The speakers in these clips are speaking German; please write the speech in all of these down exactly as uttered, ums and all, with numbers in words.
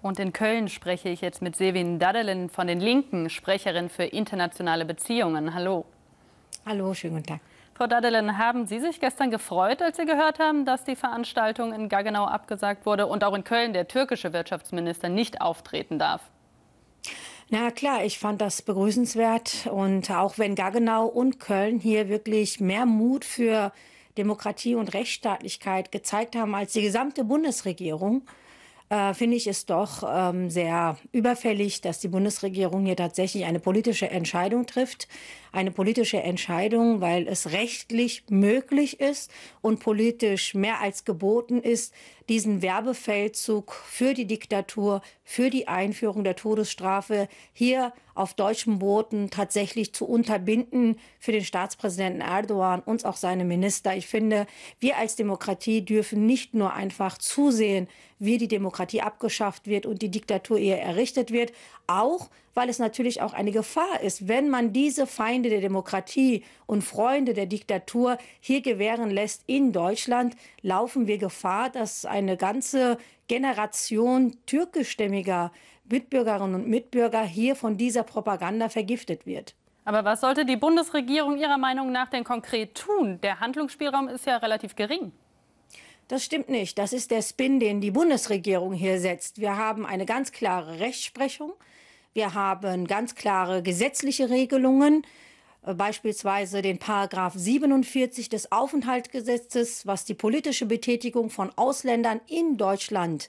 Und in Köln spreche ich jetzt mit Sevim Dagdelen von den Linken, Sprecherin für internationale Beziehungen. Hallo. Hallo, schönen guten Tag. Frau Dagdelen, haben Sie sich gestern gefreut, als Sie gehört haben, dass die Veranstaltung in Gaggenau abgesagt wurde und auch in Köln der türkische Wirtschaftsminister nicht auftreten darf? Na klar, ich fand das begrüßenswert. Und auch wenn Gaggenau und Köln hier wirklich mehr Mut für Demokratie und Rechtsstaatlichkeit gezeigt haben als die gesamte Bundesregierung, Äh, finde ich es doch ähm, sehr überfällig, dass die Bundesregierung hier tatsächlich eine politische Entscheidung trifft. Eine politische Entscheidung, weil es rechtlich möglich ist und politisch mehr als geboten ist, diesen Werbefeldzug für die Diktatur, für die Einführung der Todesstrafe hier auf deutschem Boden tatsächlich zu unterbinden für den Staatspräsidenten Erdogan und auch seine Minister. Ich finde, wir als Demokratie dürfen nicht nur einfach zusehen, wie die Demokratie abgeschafft wird und die Diktatur eher errichtet wird, auch weil es natürlich auch eine Gefahr ist, wenn man diese Feinde der Demokratie und Freunde der Diktatur hier gewähren lässt in Deutschland, laufen wir Gefahr, dass eine ganze Generation türkischstämmiger Mitbürgerinnen und Mitbürger hier von dieser Propaganda vergiftet wird. Aber was sollte die Bundesregierung Ihrer Meinung nach denn konkret tun? Der Handlungsspielraum ist ja relativ gering. Das stimmt nicht. Das ist der Spin, den die Bundesregierung hier setzt. Wir haben eine ganz klare Rechtsprechung. Wir haben ganz klare gesetzliche Regelungen, beispielsweise den Paragraf siebenundvierzig des Aufenthaltsgesetzes, was die politische Betätigung von Ausländern in Deutschland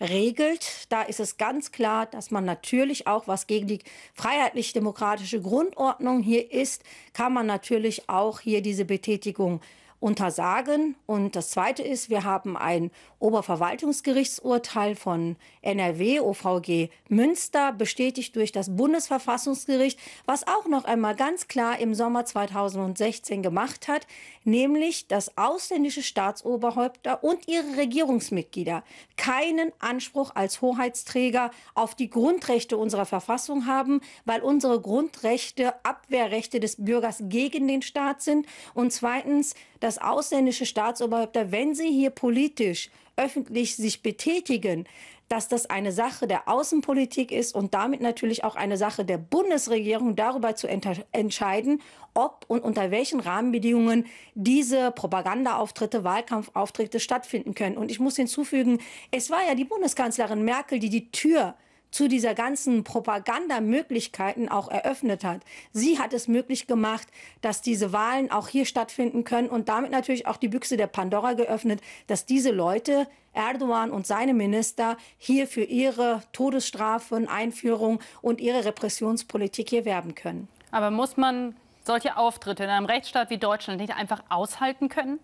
regelt. Da ist es ganz klar, dass man natürlich auch, was gegen die freiheitlich-demokratische Grundordnung hier ist, kann man natürlich auch hier diese Betätigung untersagen. Und das Zweite ist, wir haben ein Oberverwaltungsgerichtsurteil von N R W, O V G Münster, bestätigt durch das Bundesverfassungsgericht, was auch noch einmal ganz klar im Sommer zweitausendsechzehn gemacht hat, nämlich, dass ausländische Staatsoberhäupter und ihre Regierungsmitglieder keinen Anspruch als Hoheitsträger auf die Grundrechte unserer Verfassung haben, weil unsere Grundrechte Abwehrrechte des Bürgers gegen den Staat sind. Und zweitens, dass dass ausländische Staatsoberhäupter, wenn sie hier politisch, öffentlich sich betätigen, dass das eine Sache der Außenpolitik ist und damit natürlich auch eine Sache der Bundesregierung, darüber zu entscheiden, ob und unter welchen Rahmenbedingungen diese Propagandaauftritte, Wahlkampfauftritte stattfinden können. Und ich muss hinzufügen, es war ja die Bundeskanzlerin Merkel, die die Tür zu dieser ganzen Propagandamöglichkeiten auch eröffnet hat. Sie hat es möglich gemacht, dass diese Wahlen auch hier stattfinden können und damit natürlich auch die Büchse der Pandora geöffnet, dass diese Leute, Erdogan und seine Minister, hier für ihre Todesstrafen, Einführung und ihre Repressionspolitik hier werben können. Aber muss man solche Auftritte in einem Rechtsstaat wie Deutschland nicht einfach aushalten können?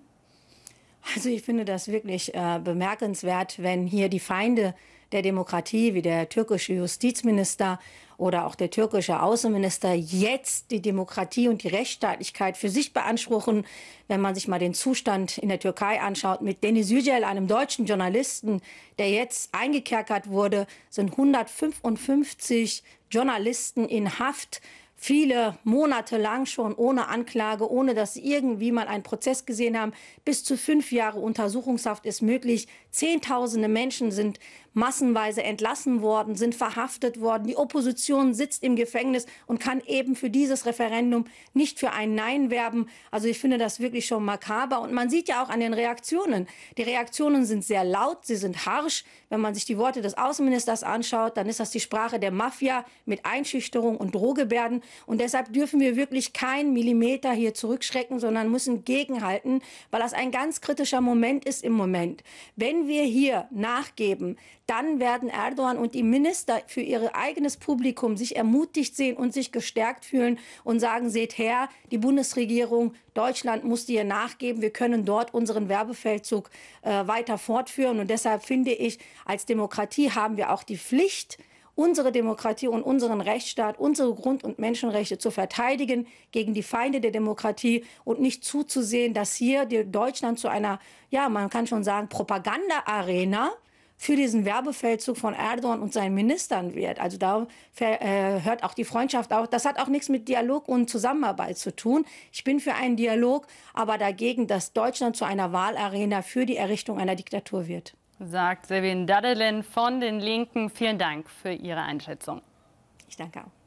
Also ich finde das wirklich äh, bemerkenswert, wenn hier die Feinde der Demokratie, wie der türkische Justizminister oder auch der türkische Außenminister, jetzt die Demokratie und die Rechtsstaatlichkeit für sich beanspruchen. Wenn man sich mal den Zustand in der Türkei anschaut, mit Denis Yücel, einem deutschen Journalisten, der jetzt eingekerkert wurde, sind hundertfünfundfünfzig Journalisten in Haft, viele Monate lang schon ohne Anklage, ohne dass sie irgendwie mal einen Prozess gesehen haben. Bis zu fünf Jahre Untersuchungshaft ist möglich. Zehntausende Menschen sind massenweise entlassen worden, sind verhaftet worden. Die Opposition sitzt im Gefängnis und kann eben für dieses Referendum nicht für ein Nein werben. Also ich finde das wirklich schon makaber. Und man sieht ja auch an den Reaktionen. Die Reaktionen sind sehr laut, sie sind harsch. Wenn man sich die Worte des Außenministers anschaut, dann ist das die Sprache der Mafia mit Einschüchterung und Drohgebärden. Und deshalb dürfen wir wirklich keinen Millimeter hier zurückschrecken, sondern müssen gegenhalten, weil das ein ganz kritischer Moment ist im Moment. Wenn wir hier nachgeben, dann werden Erdogan und die Minister für ihr eigenes Publikum sich ermutigt sehen und sich gestärkt fühlen und sagen, seht her, die Bundesregierung, Deutschland muss hier nachgeben, wir können dort unseren Werbefeldzug äh, weiter fortführen. Und deshalb finde ich, als Demokratie haben wir auch die Pflicht, unsere Demokratie und unseren Rechtsstaat, unsere Grund- und Menschenrechte zu verteidigen gegen die Feinde der Demokratie und nicht zuzusehen, dass hier Deutschland zu einer, ja, man kann schon sagen, Propaganda-Arena für diesen Werbefeldzug von Erdogan und seinen Ministern wird. Also da äh, hört auch die Freundschaft auf. Das hat auch nichts mit Dialog und Zusammenarbeit zu tun. Ich bin für einen Dialog, aber dagegen, dass Deutschland zu einer Wahlarena für die Errichtung einer Diktatur wird. Sagt Sevim Dagdelen von den Linken. Vielen Dank für Ihre Einschätzung. Ich danke auch.